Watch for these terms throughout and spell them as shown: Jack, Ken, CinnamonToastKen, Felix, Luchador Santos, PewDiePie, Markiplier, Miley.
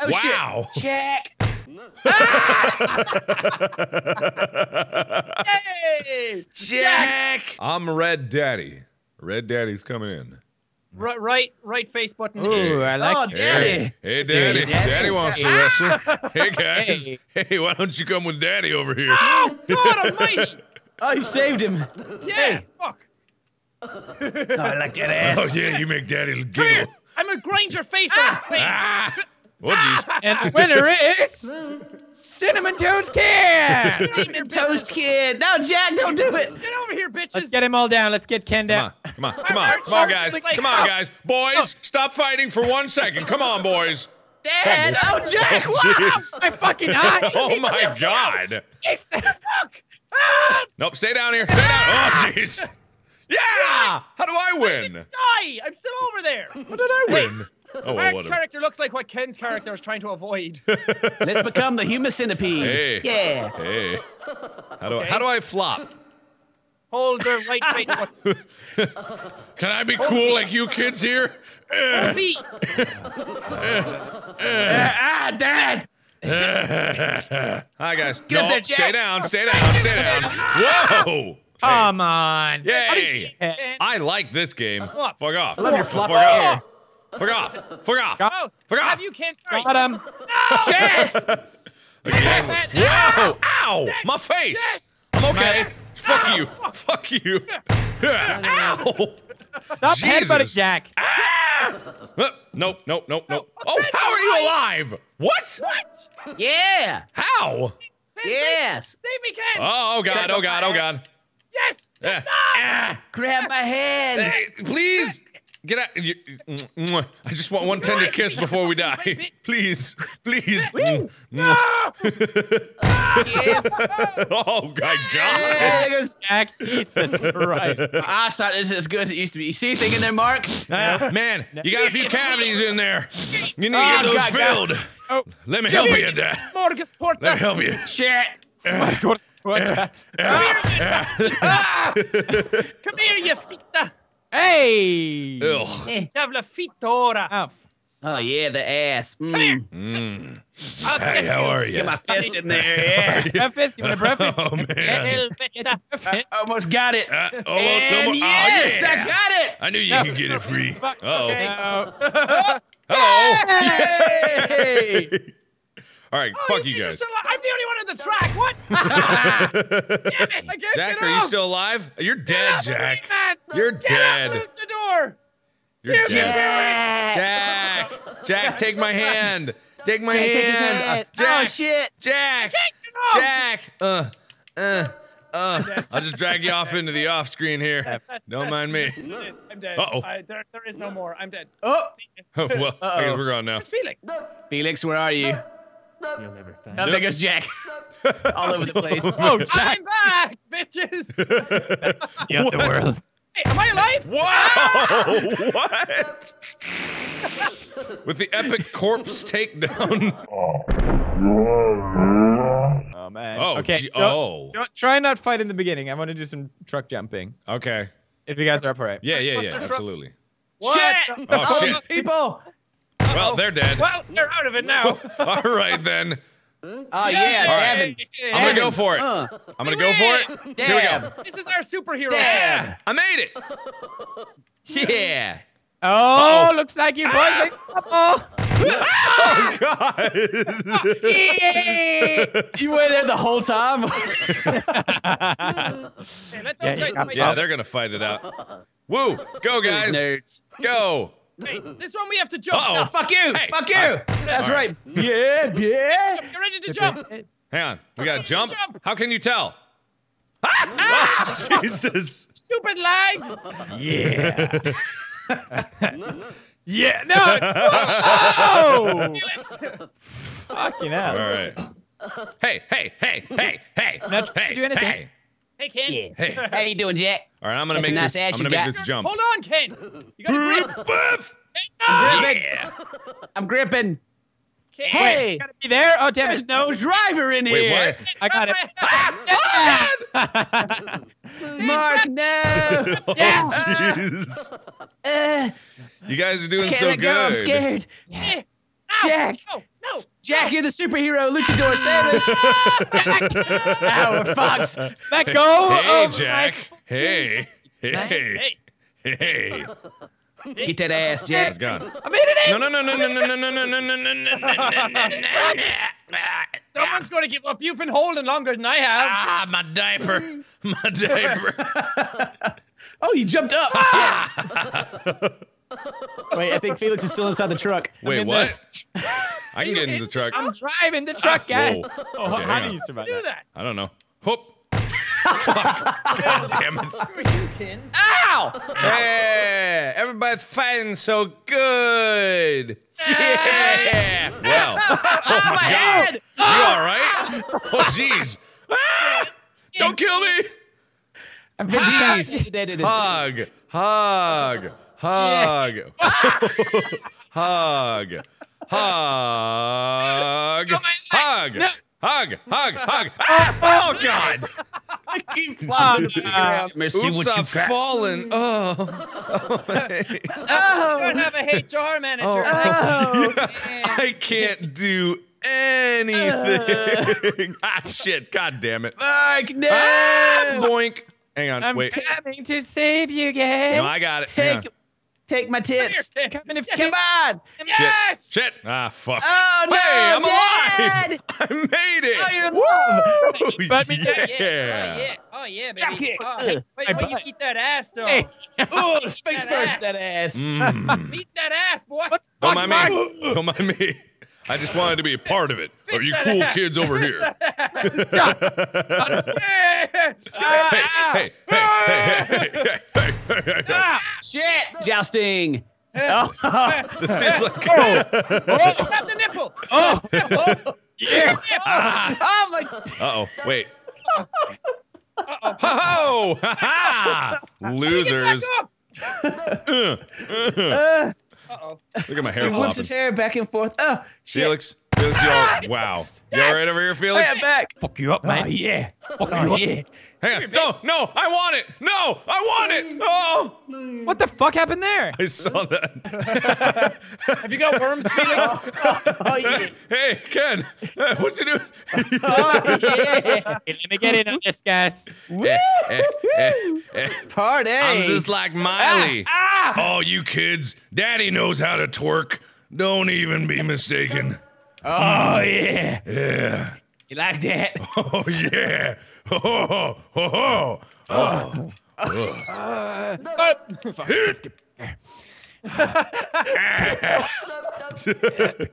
Oh, wow. Shit. Check. Ah! Hey, Jack. I'm Red Daddy. Red Daddy's coming in. Right face button. Ooh, I like it. Daddy. Hey, Daddy. Daddy. Daddy wants to wrestle. Hey, guys. Hey, why don't you come with Daddy over here? Oh, God almighty. Oh, you saved him. Yeah, hey. Fuck. Oh, I like that ass. Oh, yeah, you make Daddy giggle. Come here. I'm going to grind your face on his face. Ah. Oh, and the winner is Cinnamon Toast Kid. Cinnamon Toast Kid. No, Jack, don't do it. Get over here, bitches. Let's get him all down. Let's get Ken down. Come on, come on, come on, guys. Come on, guys. Boys, stop fighting for 1 second. Come on, boys. Dad, oh, Jack, wow, my fucking eye. Oh my God. Nope, stay down here. Stay down. Oh, jeez. Yeah. How do I win? Die. I'm still over there. How did I win? Oh, Mark's character looks like what Ken's character is trying to avoid. Let's become the human centipede. Hey. Yeah. Hey. How do I flop? Hold the right face button. Can I be cool like you kids here? Dad. Hi guys. Get up there, Jack. Stay down. Stay down. Stay down. Whoa. Come on. Yay. I like this game. Fuck off. I love your flop hair. Fuck off! Fuck off! Oh, fuck off! You can't start. Got him! No! Shit! Again. Whoa! Ow! Next. My face! Yes. I'm okay. Fuck you! Fuck you! Ow! Stop headbutting Jack! Ah. Nope! Nope! Nope! Nope! Oh! How are you alive? What? What? Yeah! How? Yes! Save me, Ken! Oh God! Oh God! Oh God! Yes! No. Grab my hand! Hey, please! Get out. I just want one tender kiss before we die. Please. Please. No! Yes. Oh, my God. There goes Jack. Jesus Christ. I thought this is as good as it used to be. You see anything in there, Mark? Man, you got a few cavities in there. You need to get those filled. Oh. Let me help you, Dad. Let me help you. Shit. Come here, you fita. Hey! Ugh. Oh, yeah, the ass. Mm. Hey, how are you? Get my fist in there, yeah. Breakfast, you want a breakfast? Oh, man. I almost got it. Almost, yes, oh, yeah. I got it! I knew you could get it free. Uh-oh. Okay. Hello! Hey! All right, fuck you guys. I'm the only one on the track. What? Damn it! I can't Jack, are you still alive? You're dead, Jack. You're dead. Get out, Luchador. You're dead. Jack. Jack, take my hand. Take my hand. Jack. Oh shit. Jack. Jack. I'll just drag you off into the off screen here. Don't mind me. I'm dead. Uh-oh. There is no more. I'm dead. Oh. Well, I guess we're gone now. Felix. Felix, where are you? You'll never find there goes Jack. All over the place. Oh, Jack. I'm back, bitches. Yep, the world. Hey, am I alive? Whoa! Ah! What? With the epic corpse takedown. Oh, man. Oh, okay. Don't try not fight in the beginning. I want to do some truck jumping. Okay. If you guys are up for it. Yeah, absolutely. What? Shit! Oh, shit. People! Well, they're dead. Well, they're out of it now. All right, then. Oh, yeah, Davin. Right. I'm going to go for it. I'm going to go for it. Here we go. This is our superhero. Yeah. I made it. Yeah. Oh, looks like you boys are couple. Oh, God. You were there the whole time? Yeah, they're going to fight it out. Woo. Go, guys. Go. Hey, this one we have to jump. Uh-oh. No, fuck you! Hey. Fuck you! That's right. Yeah, yeah. You're ready to jump. Hang on. We gotta jump? How can you tell? Ah! Oh, Jesus. Stupid lag. Yeah. Yeah. No. Oh! Fucking hell. All right. Hey. Hey. Hey, Ken. Yeah. Hey. How you doing, Jack? All right, I'm gonna make this jump. Hold on, Ken. You gotta grip. I'm gripping. Ken, hey. You gotta be there. Oh, damn it. There's no driver in here. Wait, what? I got it. Mark, no. Oh, jeez. You guys are doing so good. I'm scared. Yeah. Jack. No! Jack, you're the superhero, Luchador Santos. Jack! Our Fox. Let go. Hey, Jack. Hey. Hey. Hey. Hey. Get that ass, Jack. It's gone. I made it in. No, no, no, no, no, no, no, no, no, no, no, no, no, no. Someone's going to give up. You've been holding longer than I have. Ah, my diaper. My diaper. Oh, you jumped up. Shit. Wait, I think Felix is still inside the truck. Wait, what? I can get in the truck. I'm driving the truck, guys. Oh, how do you survive that? I don't know. Whoop. God damn it. You can. Ow! Hey, everybody's fighting so good. Yeah. Wow. Oh, my God. You all right? Oh, jeez. Don't kill me. I've been fascinated. Hug. Hug. Hug. Yeah. Hug. Hug. Oh, hug. No. Hug. Hug. Hug. Ah! Oh, God. I keep flying. Oops, I've fallen. Oh. Oh. You're gonna have a HR manager. Oh. Oh. Yeah. I can't do anything. Ah, shit. God damn it. Like, no. Ah, boink. Hang on. I'm wait. I'm coming to save you, guys. No, I got it. Take my tits. Come in if you come on. Yes. Shit. Ah, fuck. Oh, no. Hey, I'm alive. I made it. Oh, you're alive. Yeah. Oh, yeah, baby. Oh, hey, wait, you eat that ass, though. Hey. Oh, space first, that ass. Mm. Eat that ass, boy. Don't mind me. Don't mind me. I just wanted to be a part of it. Are you cool kids over here? Hey. Shit! Jousting! This seems like... Oh! Grab the nipple! Oh! Yeah! Oh, my... Uh-oh, wait. Uh-oh. Ho-ho! Ha-ha! Losers. Uh-oh. Look at my hair. He whips his hair back and forth. Oh, shit. Felix, y'all. Wow. You all right over here, Felix? Hey, I'm back. Fuck you up, man. Oh, yeah. Fuck you up. Hang on. No, I want it. No, I want it. Oh. What the fuck happened there? I saw that. Have you got worms, Felix? Oh, yeah. Hey, Ken. What you doing? Oh, yeah. Let me get in on this, guys. Party. I'm just like Miley. Oh, you kids. Daddy knows how to twerk. Don't even be mistaken. Oh, yeah. Yeah. You like that? Oh, yeah. Oh, oh, oh, oh.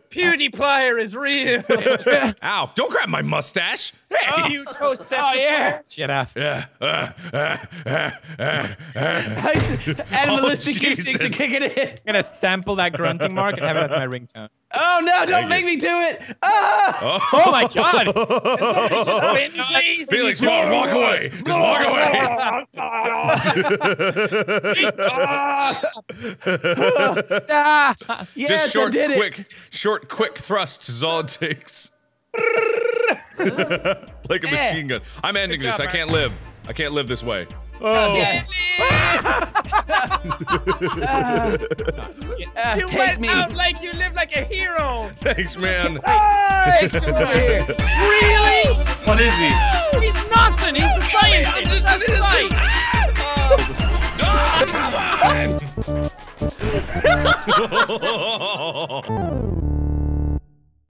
PewDiePie is real. Ow, don't grab my mustache. Hey. Oh, you toast. Oh, yeah. Shut up. Animalistic instincts are kicking in. I'm going to sample that grunting mark and have it as my ringtone. Oh, no, don't make me do it. Oh, oh my God. Just Felix, walk away. Just walk away. Yes, just short, I did quick, it. Short, quick thrusts is all it takes. Like a machine gun. I'm ending this. I can't live. I can't live this way. Oh. You went out like you live like a hero. Thanks, man. Oh, thanks over here. Really? What is he? He's nothing. He's the scientist. I'm just an innocent. Oh, come on.